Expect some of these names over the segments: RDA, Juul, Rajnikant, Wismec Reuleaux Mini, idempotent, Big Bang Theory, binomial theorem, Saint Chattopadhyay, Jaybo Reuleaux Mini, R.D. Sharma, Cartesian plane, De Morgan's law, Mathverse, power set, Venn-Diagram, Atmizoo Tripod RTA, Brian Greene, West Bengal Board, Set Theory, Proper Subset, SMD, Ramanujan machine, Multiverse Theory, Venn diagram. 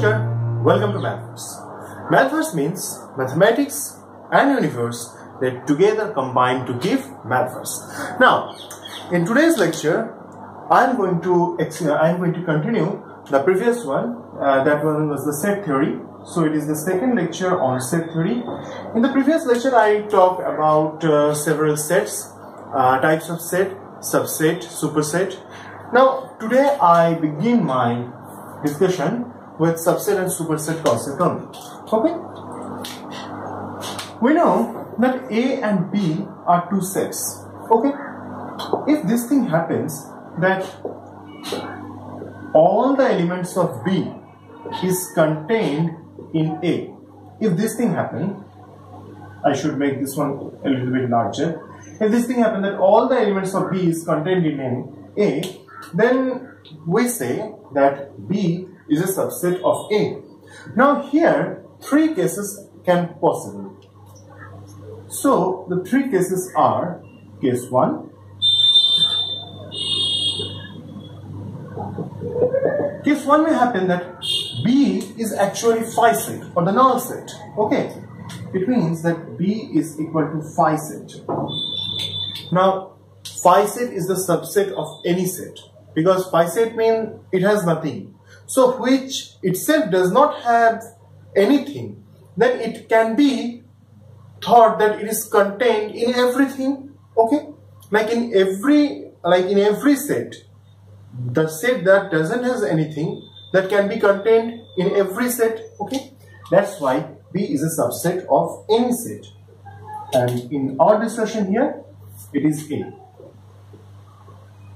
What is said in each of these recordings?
Namaskar, welcome to Mathverse. Mathverse means mathematics and universe that together combine to give Mathverse. Now, in today's lecture, I'm going to continue the previous one. That one was the set theory. So it is the second lecture on set theory. In the previous lecture, I talked about several sets, types of set, subset, superset. Now, today I begin my discussion with subset and superset concept only. Okay? We know that A and B are two sets. Okay? If this thing happens that all the elements of B is contained in A. If this thing happened, I should make this one a little bit larger. If this thing happened that all the elements of B is contained in A, then we say that B is a subset of A. Now here, three cases can possible. So the three cases are case 1, case 1 may happen that B is actually phi set or the null set. Okay, it means that B is equal to phi set. Now phi set is the subset of any set, because phi set means it has nothing. So which itself does not have anything, then it can be thought that it is contained in everything. Okay, like in every set, the set that doesn't have anything that can be contained in every set. Okay, that's why B is a subset of any set. And in our discussion here, it is A.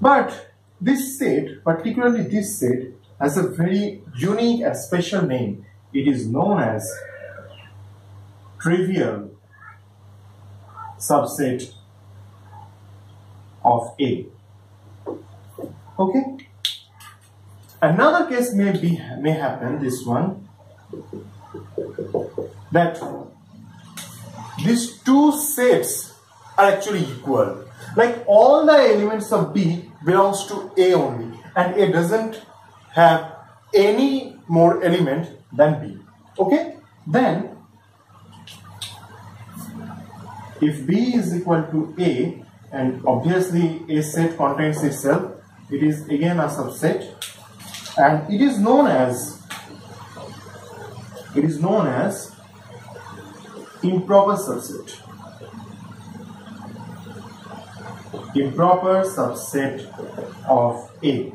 But this set, particularly this set, has a very unique and special name. It is known as trivial subset of A. Okay? Another case may happen, this one, that these two sets are actually equal. Like all the elements of B belongs to A only, and A doesn't have any more element than B. Okay, then if B is equal to A, and obviously A set contains itself, it is again a subset, and it is known as improper subset. Improper subset of A.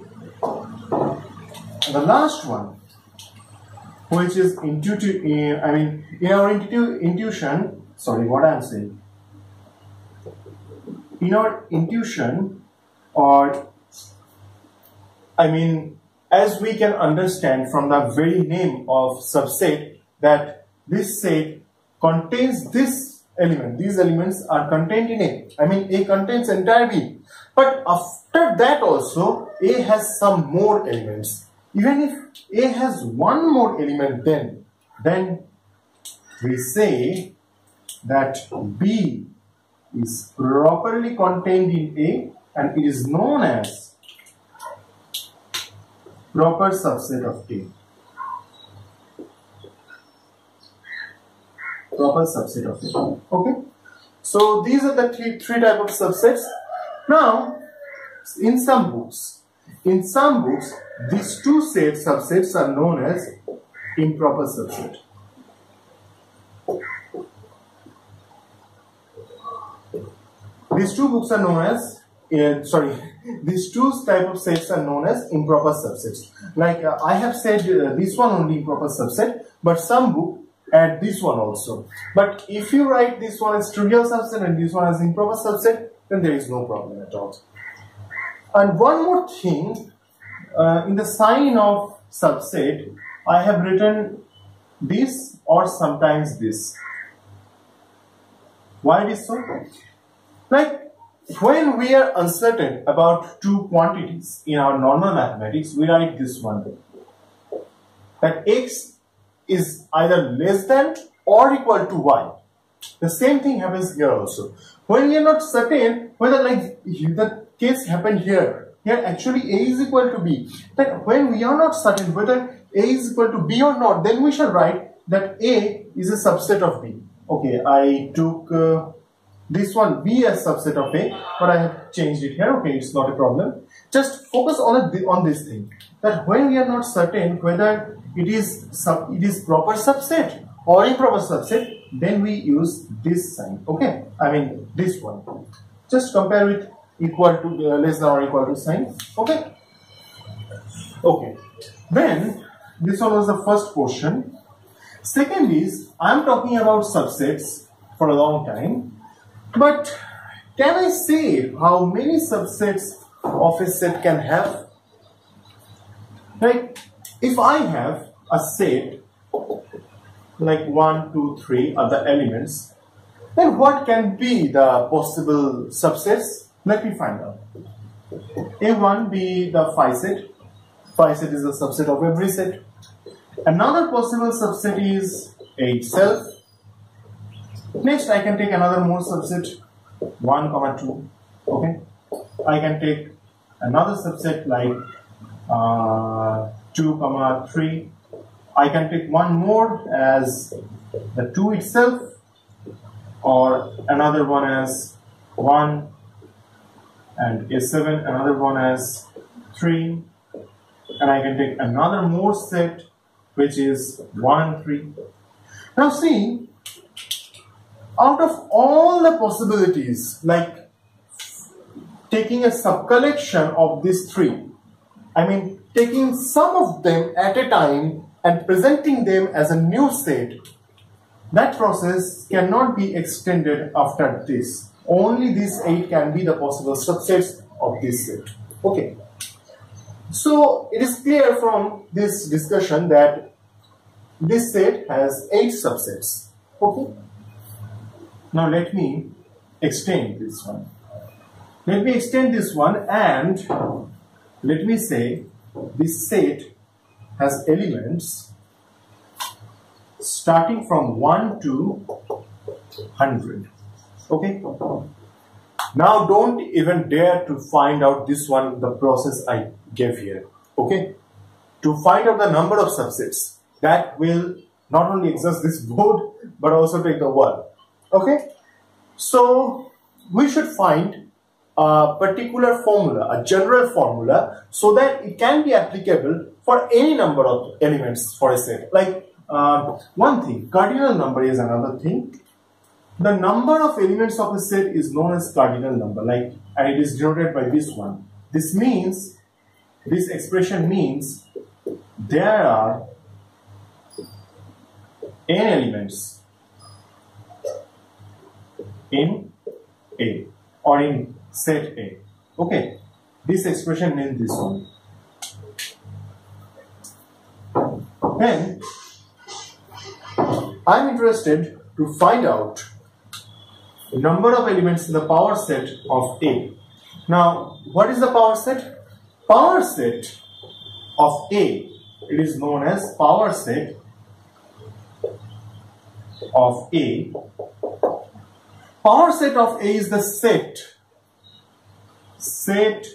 And the last one, which is intuitive, as we can understand from the very name of subset, that this set contains this element. These elements are contained in A. A contains entire B. But after that also, A has some more elements. Even if A has one more element, then we say that B is properly contained in A, and it is known as proper subset of A. Proper subset of it. Okay, so these are the three type of subsets. Now, in some books, these two set subsets are known as improper subset. These two type of sets are known as improper subsets. Like I have said, this one only improper subset, but some book add this one also. But if you write this one as trivial subset and this one as improper subset, then there is no problem at all. And one more thing, in the sign of subset, I have written this or sometimes this. Why it is so? Like when we are uncertain about two quantities in our normal mathematics, we write this one, that x is either less than or equal to Y. The same thing happens here also. When we are not certain whether, like the case happened here, actually A is equal to B. But when we are not certain whether A is equal to B or not, then we shall write that A is a subset of B. Okay, I took this one B as subset of A, but I have changed it here. Okay, it's not a problem. Just focus on this thing, that when we are not certain whether it is proper subset or improper subset, then we use this sign. Okay, I mean this one. Just compare with equal to less than or equal to sign. Okay. Okay. Then this one was the first portion. Second is, I am talking about subsets for a long time, but can I say how many subsets of a set can have? Right? If I have a set like 1, 2, 3 other elements, then what can be the possible subsets? Let me find out. A1 be the phi set. Phi set is the subset of every set. Another possible subset is A itself. Next, I can take another more subset, 1, 2. Okay, I can take another subset like 2, 3. I can take one more as the 2 itself, or another one as 1 and A7, another one as 3, and I can take another more set which is 1, 3. Now see, out of all the possibilities, like taking a subcollection of these 3, I mean taking some of them at a time and presenting them as a new set, that process cannot be extended after this. Only these 8 can be the possible subsets of this set. Okay. So it is clear from this discussion that this set has 8 subsets. Okay. Now let me extend this one. Let me extend this one and let me say this set has elements starting from 1 to 100. Okay. Now don't even dare to find out this one, the process I gave here. Okay. To find out the number of subsets, that will not only exhaust this board but also take the world. Okay. So we should find a particular formula, a general formula, so that it can be applicable for any number of elements for a set. Like one thing, cardinal number is another thing. The number of elements of a set is known as cardinal number, like, and it is denoted by this one. This means, this expression means there are n elements in A or in set A. Okay, this expression means this one. Then I'm interested to find out number of elements in the power set of A. Now, what is the power set? Power set of A, it is known as power set of A. Power set of A is the set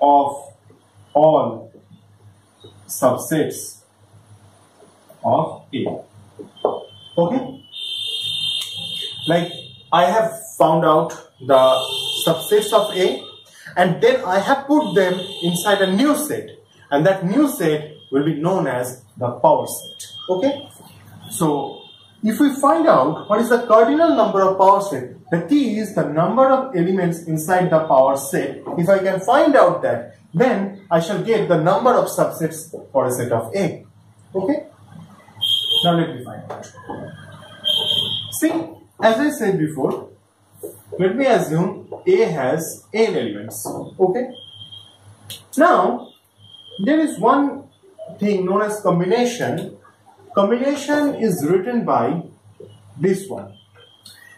of all subsets of A. Okay? Like, I have found out the subsets of A and then I have put them inside a new set, and that new set will be known as the power set. Okay? So, if we find out what is the cardinal number of power set, the key is the number of elements inside the power set. If I can find out that, then I shall get the number of subsets for a set of A. Okay? Now let me find out. See, as I said before, let me assume A has n elements. Okay. Now, there is one thing known as combination. Combination is written by this one.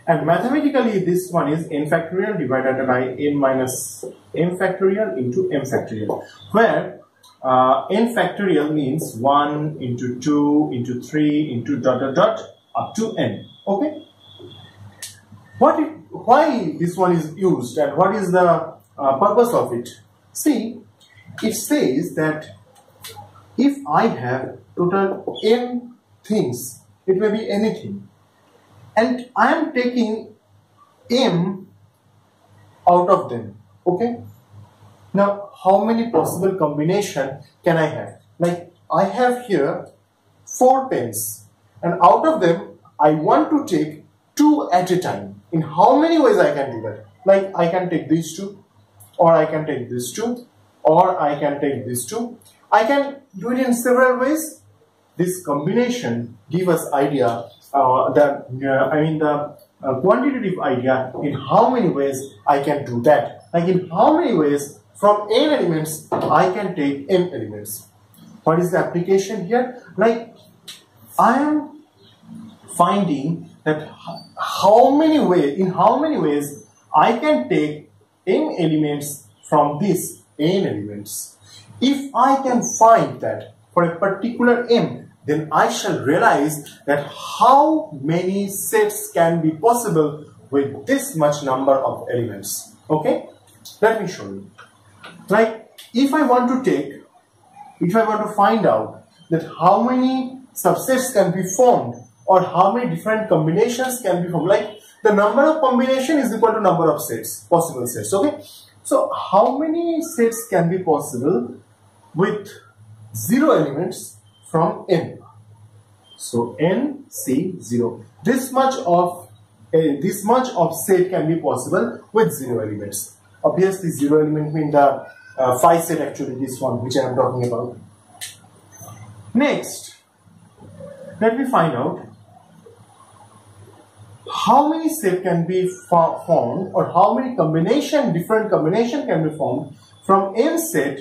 And mathematically, this one is n factorial divided by n minus m factorial into m factorial, where n factorial means 1 into 2 into 3 into ... up to n. Okay. Why this one is used and what is the purpose of it? See, it says that If I have total n things, it may be anything, and I am taking m out of them, okay? Now, how many possible combination can I have? Like, I have here 4 pens, and out of them, I want to take 2 at a time. In how many ways I can do that? Like, I can take these 2, or I can take these 2, or I can take these 2. I can do it in several ways. This combination gives us idea, the quantitative idea in how many ways I can do that. Like in how many ways from n elements I can take m elements. What is the application here? Like I am finding that in how many ways I can take m elements from this n elements. If I can find that for a particular m, then I shall realize that how many sets can be possible with this much number of elements. Okay, let me show you. Like if I want to find out that how many subsets can be formed or how many different combinations can be formed, like the number of combination is equal to number of sets, possible sets. Okay, so how many sets can be possible with 0 elements from n? So n, c, 0. This much of set can be possible with 0 elements. Obviously 0 element means the 5 set, actually this one which I am talking about. Next, let me find out how many set can be formed or how many different combination can be formed from n set,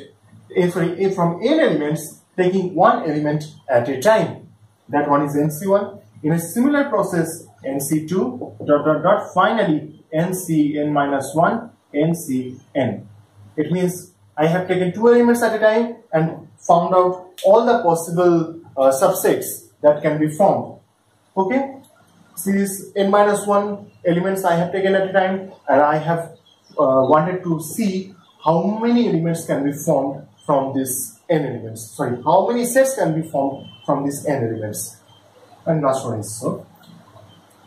from n elements, taking 1 element at a time. That one is nc1. In a similar process, nc2, ... finally ncn minus 1, ncn. It means I have taken 2 elements at a time and found out all the possible subsets that can be formed. Okay, these n minus 1 elements I have taken at a time, and I have wanted to see how many elements can be formed from this n elements. Sorry, how many sets can be formed from these n elements? And last one is so.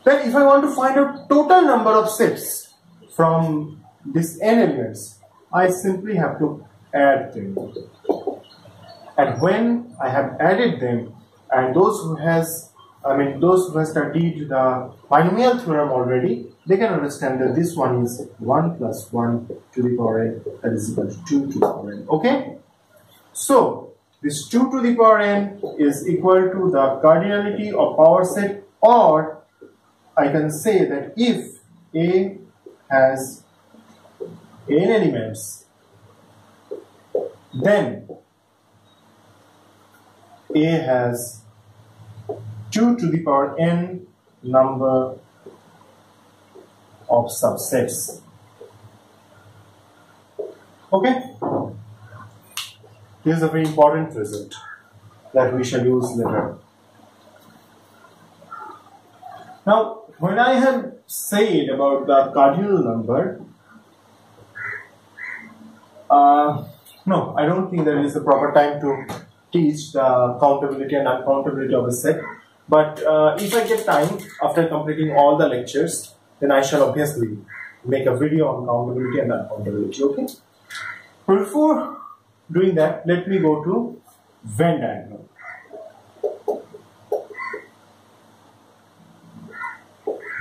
Then if I want to find out total number of sets from these n elements, I simply have to add them. And when I have added them, and those who have studied the binomial theorem already, they can understand that this one is 1 + 1 to the power n, that is equal to 2 to the power n. Okay? So, this 2 to the power n is equal to the cardinality of power set, or I can say that if A has n elements, then A has 2 to the power n number of subsets. Okay? This is a very important result that we shall use later. Now, when I have said about the cardinal number, no, I don't think there is a proper time to teach the countability and uncountability of a set. But if I get time after completing all the lectures, then I shall obviously make a video on countability and uncountability. Okay. Before doing that, let me go to Venn diagram.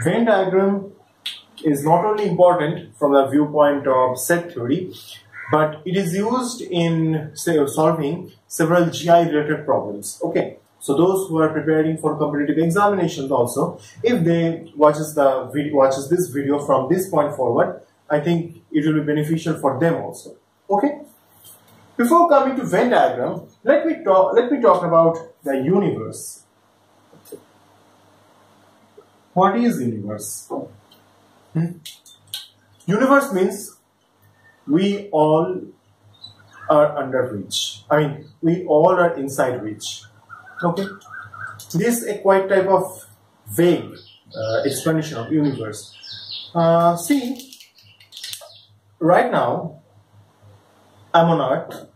Venn diagram is not only important from the viewpoint of set theory, but it is used in solving several GI related problems. Okay. So those who are preparing for competitive examinations also, if they watches this video from this point forward, I think it will be beneficial for them also. Okay. Before coming to Venn diagram, let me talk about the universe. What is universe? Universe means we all are under reach. I mean, we all are inside reach. Okay, this is a quite type of vague explanation of universe. See, right now I'm on Earth,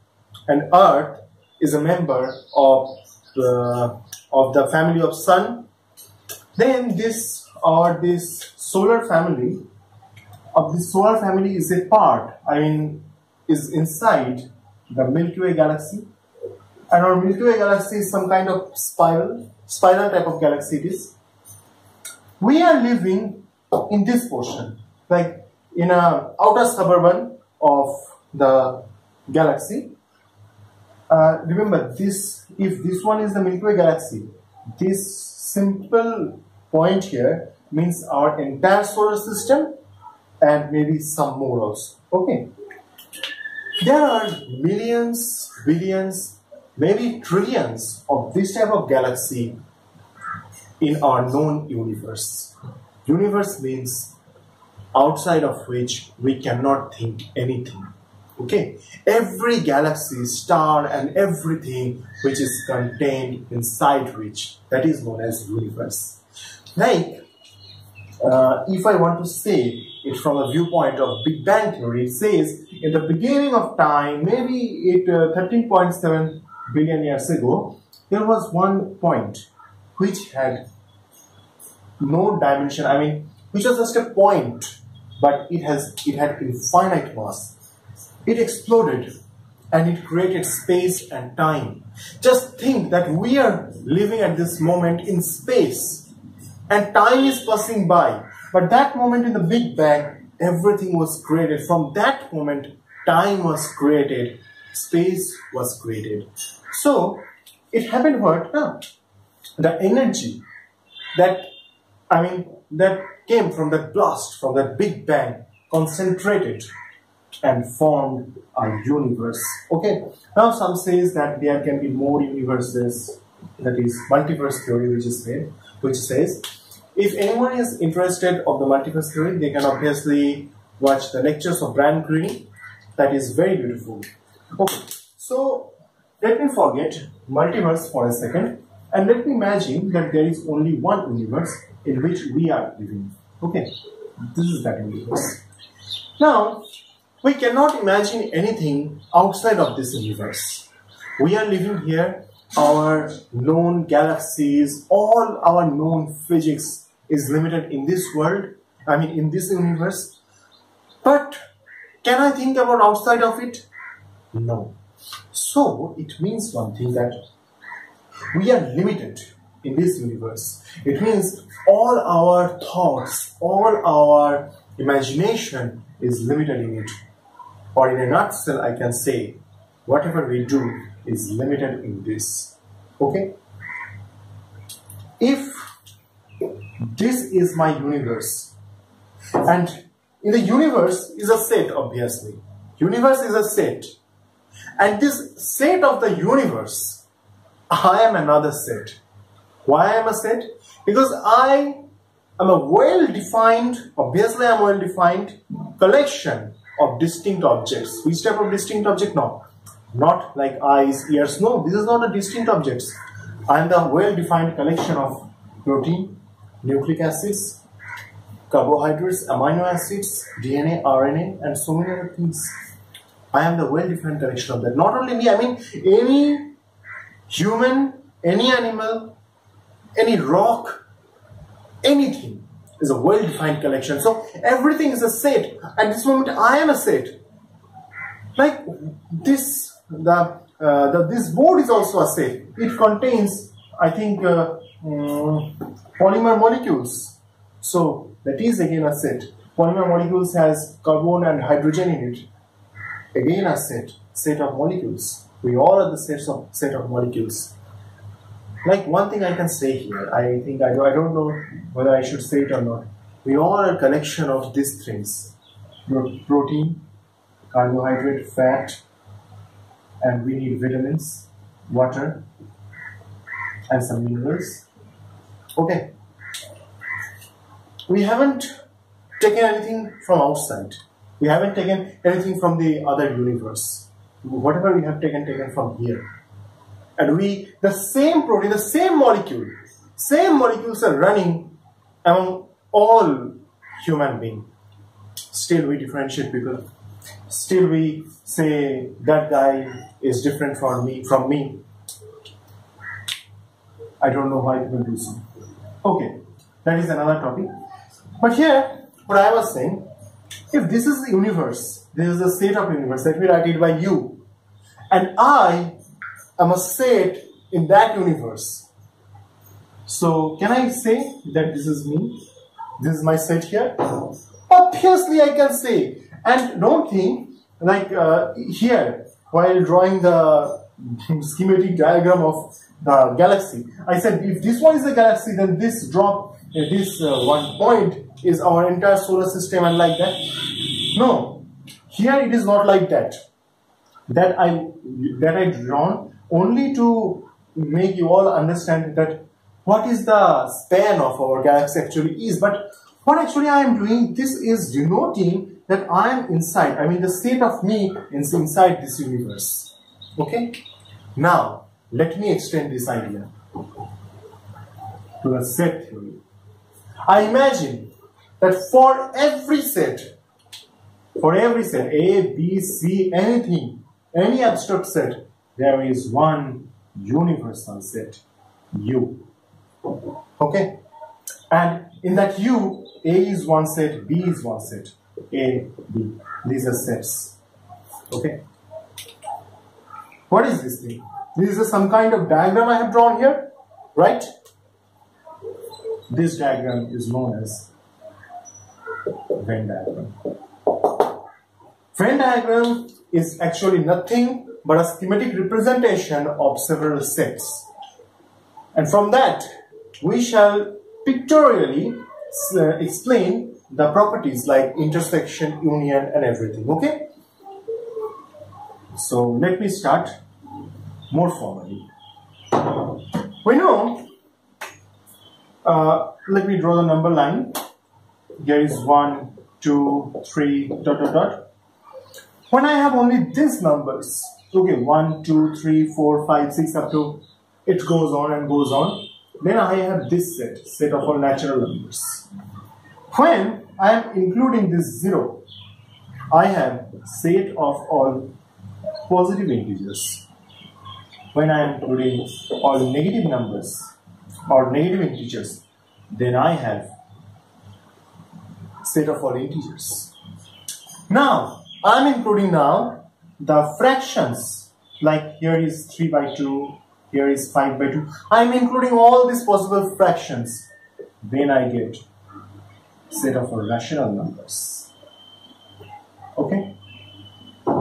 and Earth is a member of the family of Sun, then this solar family is a part, I mean, is inside the Milky Way galaxy. And our Milky Way galaxy is some kind of spiral type of galaxy it is. We are living in this portion, like in a outer suburban of the galaxy. Remember this, if this one is the Milky Way galaxy, this simple point here means our entire solar system and maybe some more also, okay? There are millions, billions, maybe trillions of this type of galaxy in our known universe. Universe means outside of which we cannot think anything, okay? Every galaxy, star and everything which is contained inside which, that is known as universe. Like, if I want to say it from a viewpoint of Big Bang Theory, it says in the beginning of time, maybe 13.7 billion years ago, there was one point which had no dimension, I mean, which was just a point, but it had infinite mass. It exploded and it created space and time. Just think that we are living at this moment in space and time is passing by. But that moment in the Big Bang, everything was created. From that moment, time was created, space was created. So it happened what? The energy that, I mean, that came from that blast, from that Big Bang, concentrated and formed a universe. Okay, now some says that there can be more universes, that is multiverse theory which is made, which says, if anyone is interested of the multiverse theory, they can obviously watch the lectures of Brian Greene. That is very beautiful. Okay, so let me forget multiverse for a second and let me imagine that there is only one universe in which we are living. Okay, this is that universe. Now, we cannot imagine anything outside of this universe. We are living here. Our known galaxies, all our known physics is limited in this world, I mean in this universe. But can I think about outside of it? No. So it means one thing, that we are limited in this universe. It means all our thoughts, all our imagination is limited in it. Or in a nutshell, I can say, whatever we do is limited in this, okay? If this is my universe, and in the universe is a set, obviously. Universe is a set. And this set of the universe, I am another set. Why I am a set? Because I am a well-defined, obviously I am a well-defined collection of distinct objects. Which type of distinct object? No. Not like eyes, ears, no, this is not a distinct object. I am the well-defined collection of protein, nucleic acids, carbohydrates, amino acids, DNA, RNA, and so many other things. I am the well-defined collection of that. Not only me, I mean any human, any animal, any rock, anything is a well-defined collection. So everything is a set. At this moment, I am a set. Like this, this board is also a set. It contains, I think, polymer molecules. So that is again a set. Polymer molecules has carbon and hydrogen in it. Again a set of molecules. We all are the set of molecules. Like one thing I can say here, I think I don't know whether I should say it or not. We all are a collection of these things: protein, carbohydrate, fat, and we need vitamins, water, and some minerals. Okay, we haven't taken anything from outside. We haven't taken anything from the other universe. Whatever we have taken from here. And we, the same protein, the same molecules are running among all human beings. Still we differentiate people. still we say that guy is different from me. I don't know why people do so. Okay, that is another topic. But here, what I was saying, if this is the universe, this is a set of universe, let me write it by U, and I am a set in that universe. So can I say that this is me? This is my set here? Obviously I can say. And don't think, like here, while drawing the schematic diagram of the galaxy, I said if this one is a galaxy, then this drop, this one point is our entire solar system and like that. No, here it is not like that. That I drawn only to make you all understand that what is the span of our galaxy actually is. But what actually I am doing, this is denoting that I am inside, I mean the state of me is inside this universe. Okay? Now, let me extend this idea to a set theory. I imagine that for every set, A, B, C, anything, any abstract set, there is one universal set, U. Okay? And in that U, A is one set, B is one set, A, B. These are sets. Okay? What is this thing? This is some kind of diagram I have drawn here, right? This diagram is known as Venn diagram. Venn diagram is actually nothing but a schematic representation of several sets. And from that, we shall pictorially explain the properties like intersection, union, and everything. Okay? So let me start more formally. We know, let me draw the number line. There is 1, 2, 3, ... When I have only these numbers, okay, 1, 2, 3, 4, 5, 6, ... it goes on and goes on. Then I have this set of all natural numbers. When I am including this 0, I have set of all positive integers. When I am including all negative numbers or negative integers, then I have set of all integers. Now, I am including now the fractions, like here is 3 by 2, here is 5 by 2. I am including all these possible fractions. Then I get set of rational numbers. Okay?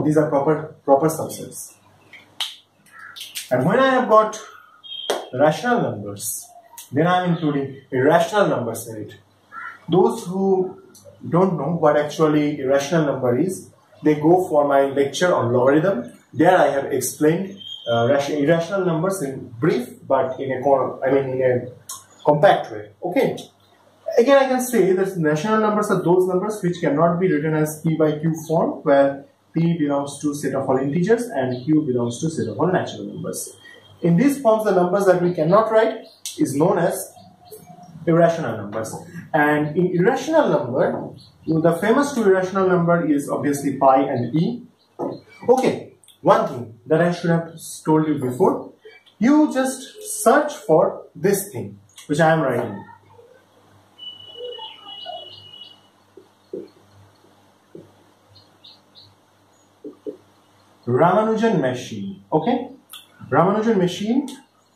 These are proper subsets. And when I have got rational numbers, then I am including irrational numbers in it. Those who don't know what actually irrational number is, they go for my lecture on logarithm. There I have explained irrational numbers in brief, but in a compact way. Okay. Again, I can say that rational numbers are those numbers which cannot be written as P by Q form, where P belongs to set of all integers and Q belongs to set of all natural numbers. In these forms, the numbers that we cannot write is known as irrational numbers. And in irrational number, the famous two irrational number is obviously pi and e. Okay, one thing that I should have told you before, you just search for this thing which I am writing. Ramanujan machine. Okay, Ramanujan machine,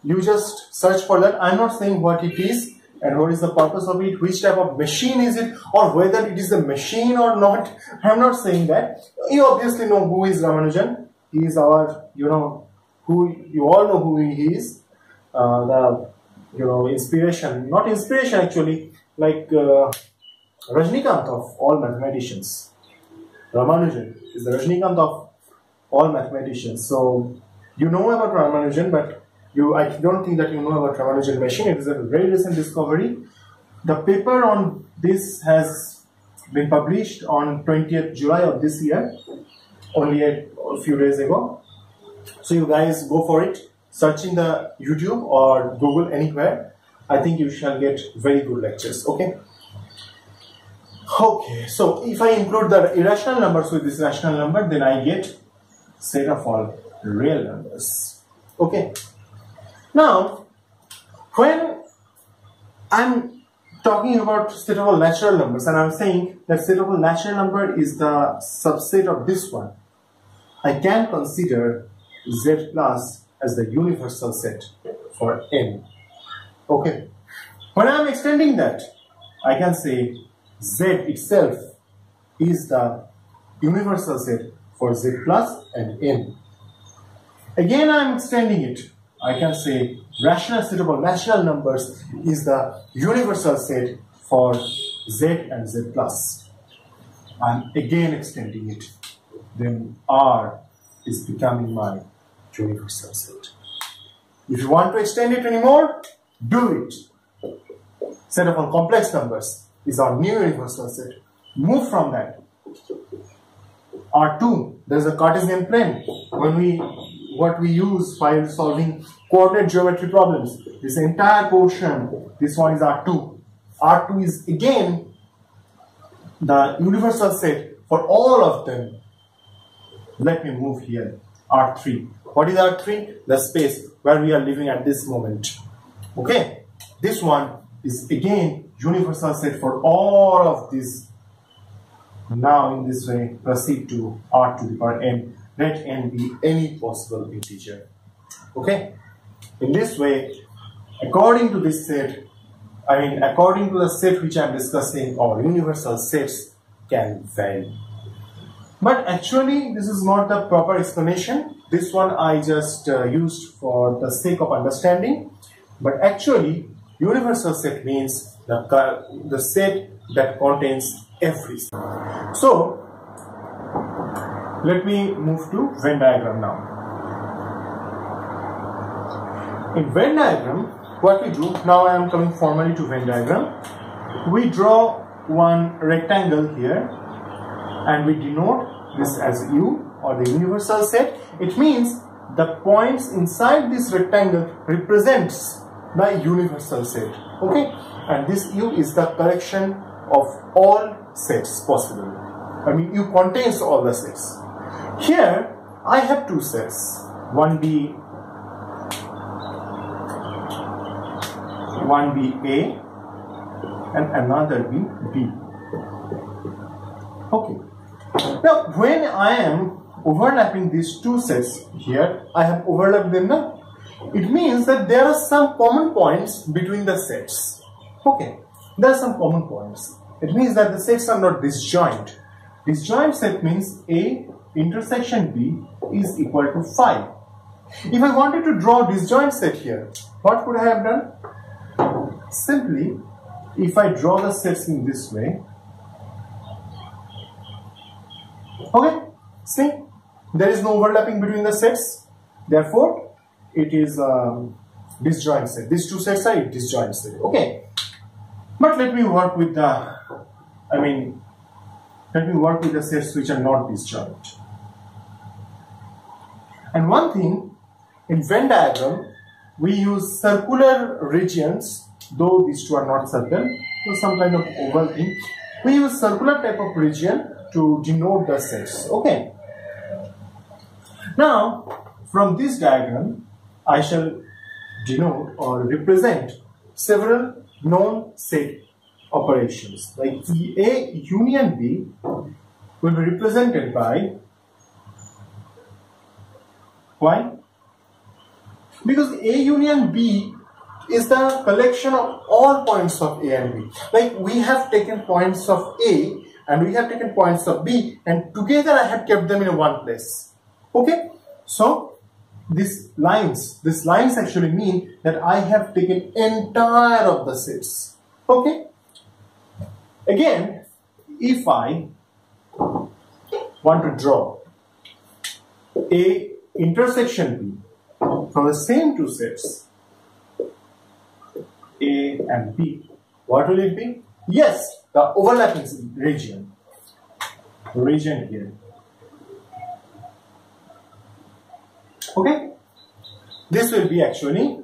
you just search for that. I'm not saying what it is and what is the purpose of it, which type of machine is it, or whether it is a machine or not. I'm not saying that. You obviously know who is Ramanujan. He is our, you all know who he is, not inspiration actually, like Rajnikant of all mathematicians. Ramanujan is the Rajnikant of all mathematicians. So you know about Ramanujan, but I don't think that you know about Ramanujan machine. It is a very recent discovery. The paper on this has been published on 20th July of this year, only a few days ago. So you guys go for it, search in the YouTube or Google anywhere. I think you shall get very good lectures. Okay. Okay, so if I include the irrational numbers with this rational number, then I get set of all real numbers. Okay. Now, when I'm talking about set of all natural numbers, and I'm saying that set of all natural number is the subset of this one, I can consider Z plus as the universal set for n. Okay. When I'm extending that, I can say Z itself is the universal set for Z plus and n. Again, I'm extending it. I can say rational set of all natural numbers is the universal set for Z and Z plus. I'm again extending it. Then R is becoming my universal set. If you want to extend it anymore, do it. Set of all complex numbers is our new universal set. Move from that. R2, there's a Cartesian plane. What we use while solving coordinate geometry problems. This entire portion, this one is R2. R2 is again the universal set for all of them. Let me move here. R3. What is R3? The space where we are living at this moment. Okay. This one is again universal set for all of these. Now in this way, proceed to R to the power n. Let n be any possible integer. Okay. In this way, according to this set, according to the set which I am discussing, our universal sets can vary. But actually, this is not the proper explanation. This one I just used for the sake of understanding. But actually, universal set means the set that contains everything. So, let me move to Venn diagram now. In Venn diagram, what we do, now I am coming formally to Venn diagram. We draw one rectangle here, and we denote this as U or the universal set. It means the points inside this rectangle represents the universal set. Okay, and this U is the collection of all sets possible. U contains all the sets. Here I have two sets, 1B A and another B. Okay. Now, when I am overlapping these two sets here, I have overlapped them now. It means that there are some common points between the sets. Okay, there are some common points. It means that the sets are not disjoint. Disjoint set means A intersection B is equal to 5. If I wanted to draw disjoint set here, what could I have done? Simply, if I draw the sets in this way, okay, see, there is no overlapping between the sets, therefore it is disjoint set. These two sets are disjoint set. Okay, but let me work with the, let me work with the sets which are not disjoint. And one thing, in Venn diagram, we use circular regions, though these two are not circle, so some kind of oval thing. We use circular type of region to denote the sets. Okay. Now, from this diagram, I shall denote or represent several known set operations. Like A union B will be represented by why? Because A union B is the collection of all points of A and B. Like we have taken points of A and we have taken points of B, and together I have kept them in one place. Okay, so these lines actually mean that I have taken entire of the sets. Okay, again, if I want to draw A intersection B from the same two sets, A and B, what will it be? Yes, the overlapping region here. Okay, this will be actually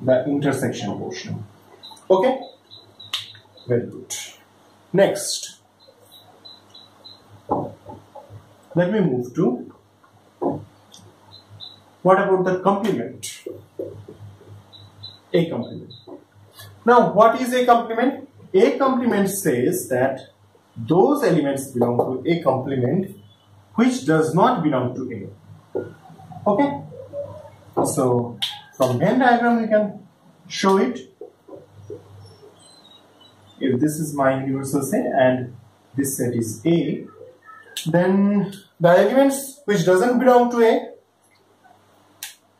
the intersection portion. Okay, Very good. Next, let me move to what about the complement? A complement. Now, what is A complement? A complement says that those elements belong to A complement which does not belong to A. Okay? So, from Venn diagram we can show it. If this is my universal set and this set is A, then the elements which doesn't belong to A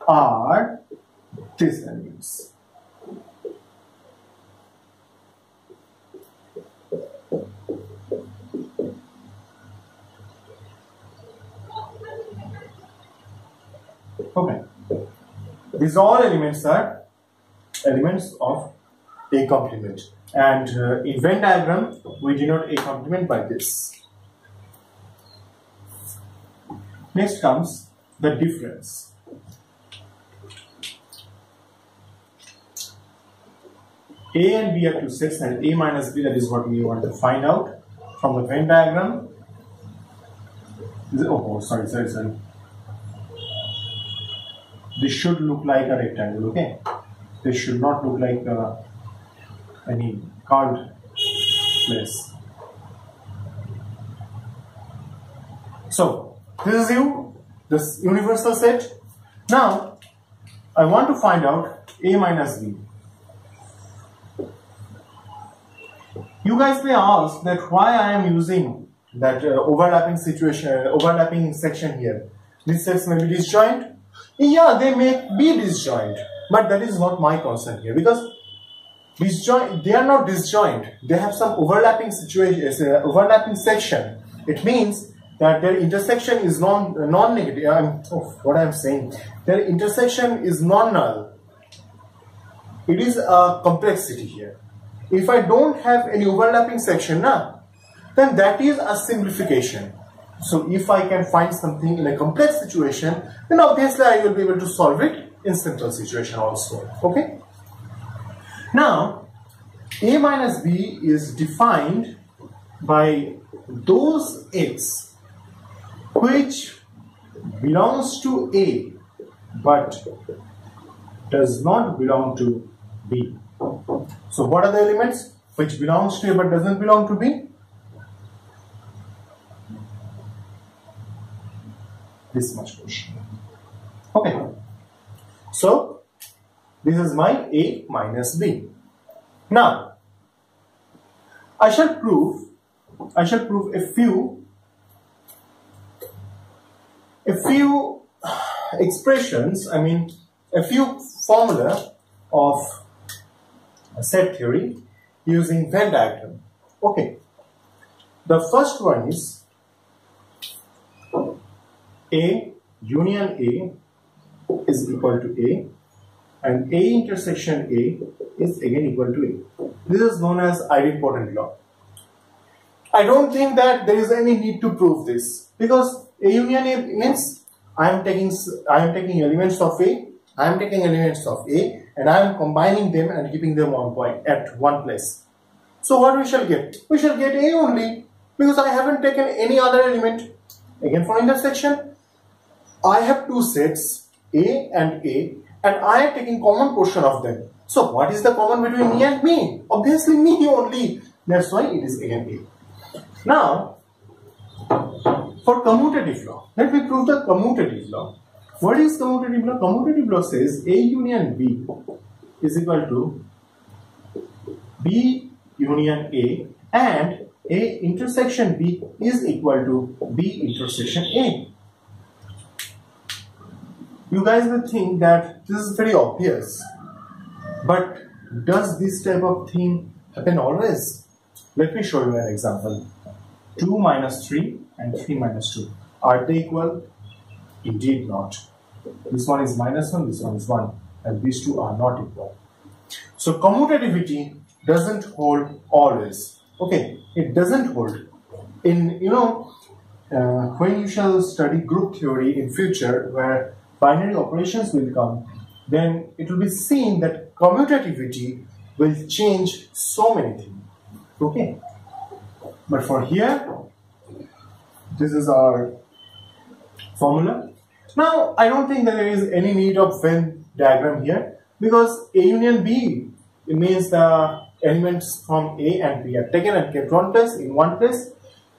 are these elements. Okay, these all elements are elements of A complement, and in Venn diagram we denote A complement by this. Next comes the difference. A and B are two sets, and A minus B, that is what we want to find out from the Venn diagram. Oh, sorry. This should look like a rectangle, okay? This should not look like any curved place. So, this is this universal set. Now, I want to find out A minus B. You guys may ask that why I am using that overlapping section here. These sets may be disjoint. Yeah, they may be disjoint, but that is not my concern here, because they are not disjoint. They have some overlapping section. It means that their intersection is non-negative. Their intersection is non-null. It is a complexity here. If I don't have any overlapping section, then that is a simplification. So if I can find something in a complex situation, then obviously I will be able to solve it in simple situation also. Okay. Now, A minus B is defined by those X which belongs to A but does not belong to B. So what are the elements which belongs to A but doesn't belong to B? This much portion. Okay. So this is my A minus B. Now I shall prove a few expressions, a few formula of set theory using Venn diagram. Okay, the first one is A union A is equal to A, and A intersection A is again equal to A. This is known as idempotent law. I don't think that there is any need to prove this, because A union A means I am taking elements of A, I am taking elements of A, and I am combining them and keeping them at one place. So what we shall get? We shall get A only, because I haven't taken any other element. Again, for intersection, I have two sets, A, and I am taking common portion of them. So what is the common between me and me? Obviously me only. That's why it is again A. Now, for commutative law, let me prove the commutative law. What is commutative law? Commutative law says A union B is equal to B union A, and A intersection B is equal to B intersection A. You guys will think that this is very obvious, but does this type of thing happen always? Let me show you an example. 2 minus 3 and 3 minus 2. Are they equal? Indeed not. This one is minus 1, this one is 1, and these two are not equal. So commutativity doesn't hold always. Okay, it doesn't hold. When you shall study group theory in future, where binary operations will come, then it will be seen that commutativity will change so many things. Okay. But for here, this is our formula. Now, I don't think that there is any need of Venn diagram here, because A union B, it means the elements from A and B are taken and kept in one place,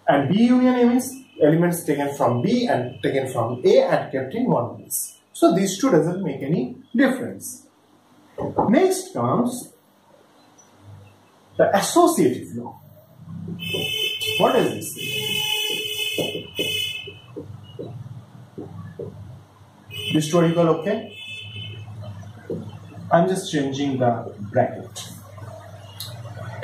and B union A means elements taken from B and taken from A and kept in one place. So these two doesn't make any difference. Next comes the associative law. What is this? Historical, okay? I'm just changing the bracket.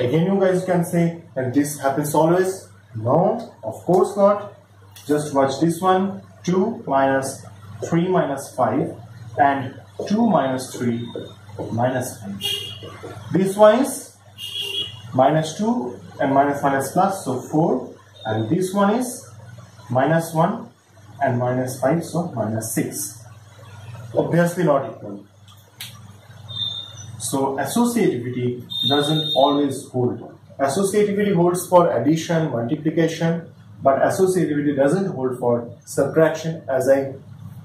Again, you guys can say that this happens always. No, of course not. Just watch this one. 2 minus 3 minus 5 and 2 minus 3 minus 5. This one is minus 2 and minus minus plus, so 4, and this one is minus 1 and minus 5, so minus 6. Obviously not equal. So associativity doesn't always hold. Associativity holds for addition, multiplication, but associativity doesn't hold for subtraction, as I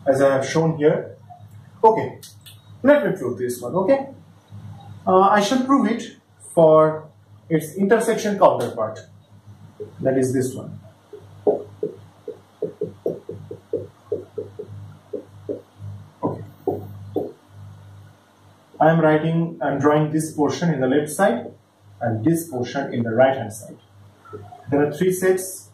have shown here. Okay, let me prove this one. Okay, I shall prove it for its intersection counterpart, that is this one. Okay, I'm drawing this portion in the left side and this portion in the right hand side. There are 3 sets.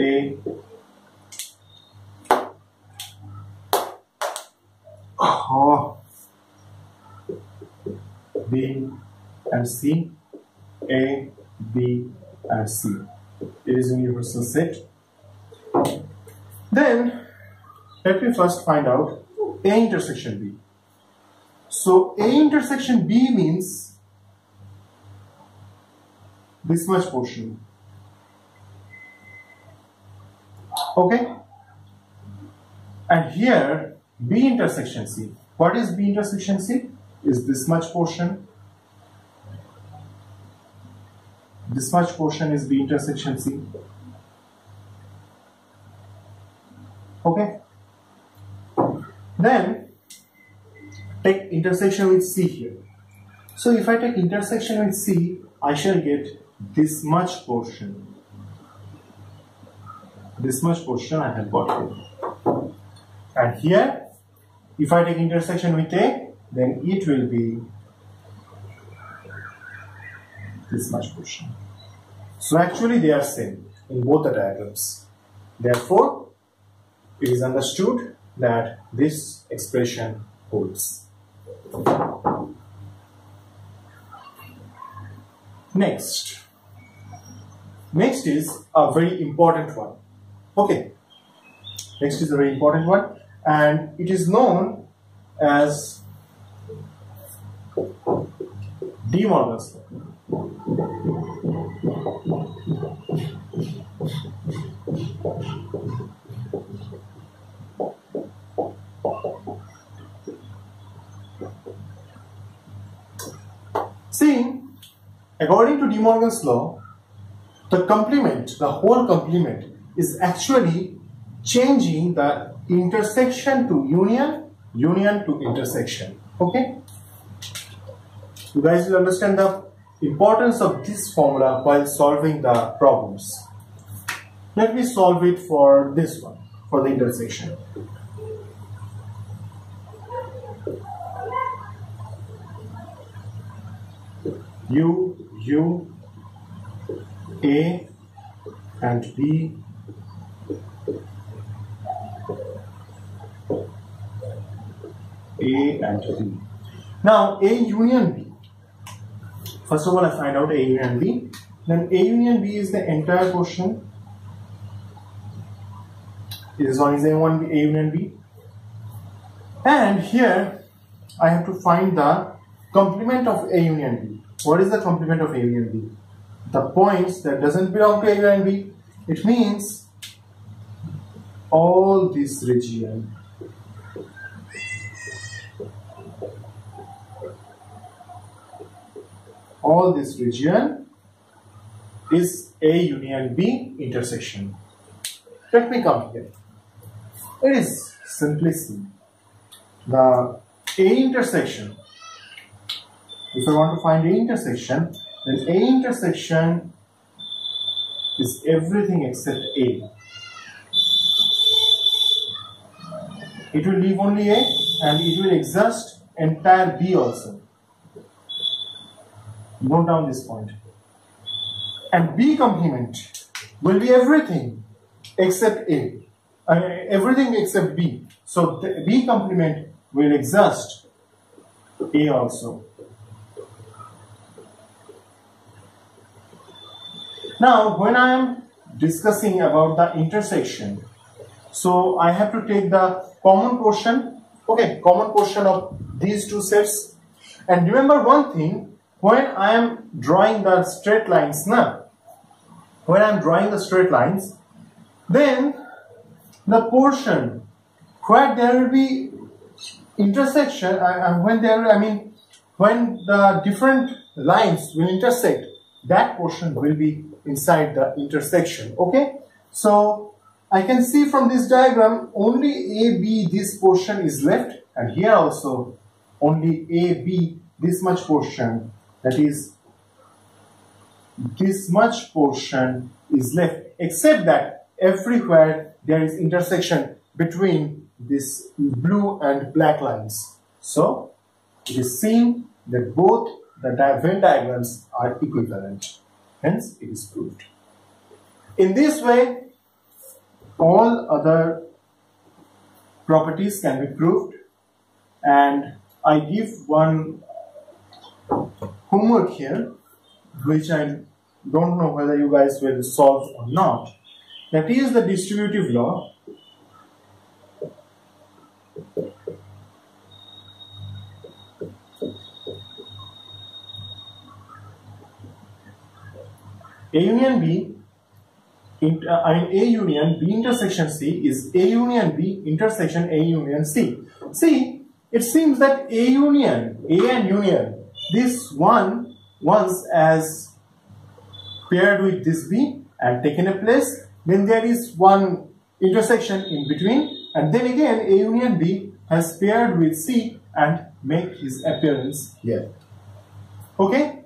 A, B and C, A, B and C. It is a universal set. Then let me first find out A intersection B. So A intersection B means this much portion. Okay? And here B intersection C. What is B intersection C? Is this much portion. This much portion is B intersection C. Okay? Then take intersection with C here. So if I take intersection with C, I shall get this much portion. This much portion I have got here. And here, if I take intersection with A, then it will be this much portion. So actually they are same in both the diagrams. Therefore, it is understood that this expression holds. Next is a very important one. Okay, next is a very important one, and it is known as De Morgan's law. See, according to De Morgan's law, the complement, the whole complement, is actually changing the intersection to union, union to intersection. Okay? You guys will understand the importance of this formula while solving the problems. Let me solve it for this one, for the intersection. U, A and B Now A union B. First of all, I find out A union B. Then A union B is the entire portion. This one is A union B. And here I have to find the complement of A union B. What is the complement of A union B? The points that doesn't belong to A union B. It means all this region all this region is A union B intersection. Let me come here. It is simplicity. The A intersection, if I want to find A intersection, then A intersection is everything except A. It will leave only A and it will exhaust entire B also. Note down this point. And B complement will be everything except A. Everything except B. So the B complement will exhaust A also. Now, when I am discussing about the intersection, so I have to take the common portion, okay, common portion of these two sets. And remember one thing, when I am drawing the straight lines now, when I am drawing the straight lines, then the portion where there will be intersection, when the different lines will intersect, that portion will be inside the intersection, okay? So I can see from this diagram only AB, this portion is left, and here also only AB, this much portion, that is this much portion is left, except that everywhere there is intersection between this blue and black lines. So it is seen that both the Venn diagrams are equivalent, hence it is proved. In this way, all other properties can be proved, and I give one homework here, which I don't know whether you guys will solve or not. That is the distributive law. A union B intersection C is A union B intersection A union C. See, it seems that A union, A and union, this one once as paired with this B and taken a place, then there is one intersection in between, and then again A union B has paired with C and make his appearance here. Okay,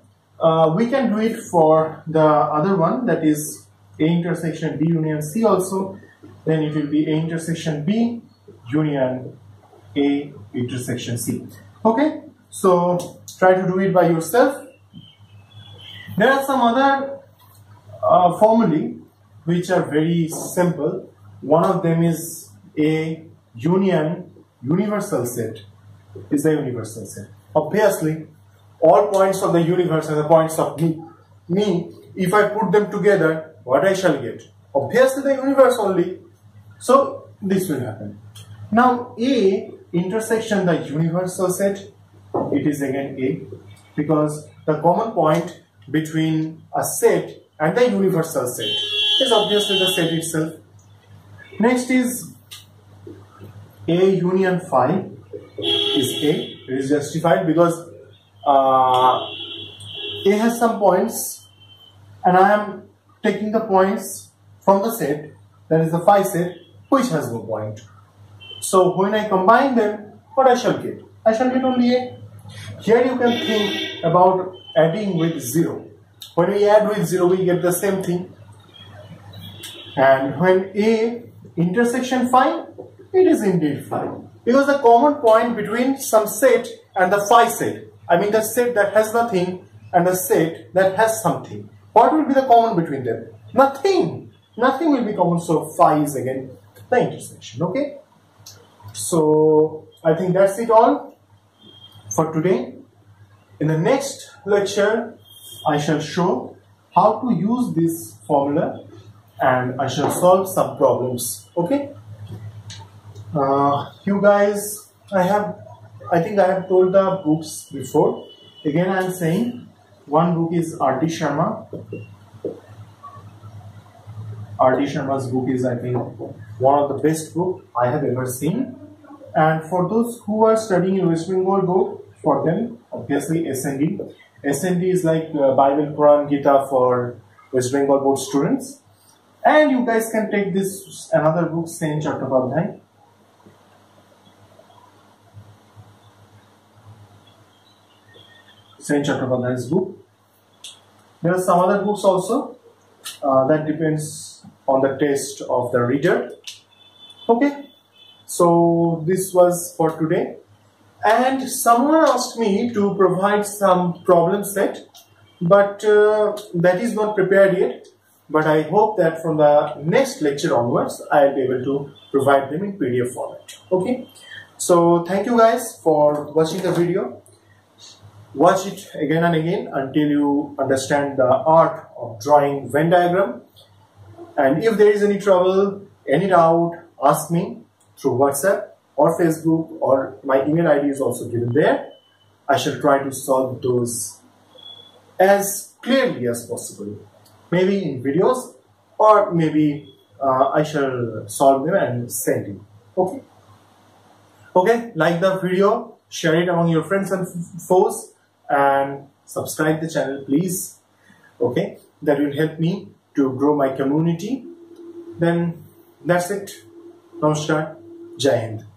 we can do it for the other one, that is A intersection B union C also. Then it will be A intersection B union A intersection C. Okay, so try to do it by yourself. There are some other formulae which are very simple. One of them is A union universal set is a universal set. Obviously, all points of the universe are the points of me. If I put them together, what I shall get? Obviously the universe only. So this will happen. Now A intersection the universal set, it is again A, because the common point between a set and the universal set is obviously the set itself. Next is A union phi is A. It is justified because A has some points and I am taking the points from the set, that is the phi set, which has no point. So when I combine them, what I shall get? I shall get only A. Here you can think about adding with 0. When we add with 0, we get the same thing. And when A intersection phi, it is indeed phi. Because the common point between some set and the phi set, I mean the set that has nothing and the set that has something. What will be the common between them? Nothing. Nothing will be common, so phi is again the intersection, okay? So, I think that's it all for today. In the next lecture, I shall show how to use this formula and I shall solve some problems, okay? You guys, I think I have told the books before. Again, I am saying, one book is R.D. Sharma. R.D. Sharma's book is, I think, one of the best book I have ever seen. And for those who are studying in West Bengal Board, for them, obviously SMD SMD is like Bible, Quran, Gita for West Bengal Board students. And you guys can take this another book, Saint Chattopadhyay. Saint Chattopadhyay's book. There are some other books also. That depends on the taste of the reader. Okay. So this was for today. And someone asked me to provide some problem set, but that is not prepared yet. But I hope that from the next lecture onwards, I'll be able to provide them in PDF format. Okay. So thank you guys for watching the video. Watch it again and again until you understand the art of drawing Venn diagram. And if there is any trouble, any doubt, ask me through WhatsApp or Facebook, or my email ID is also given there. I shall try to solve those as clearly as possible. Maybe in videos, or maybe I shall solve them and send it. Okay. Okay, like the video, share it among your friends and foes, and subscribe the channel, please. Okay, that will help me to grow my community. Then that's it. Namaskar. Jai Hind.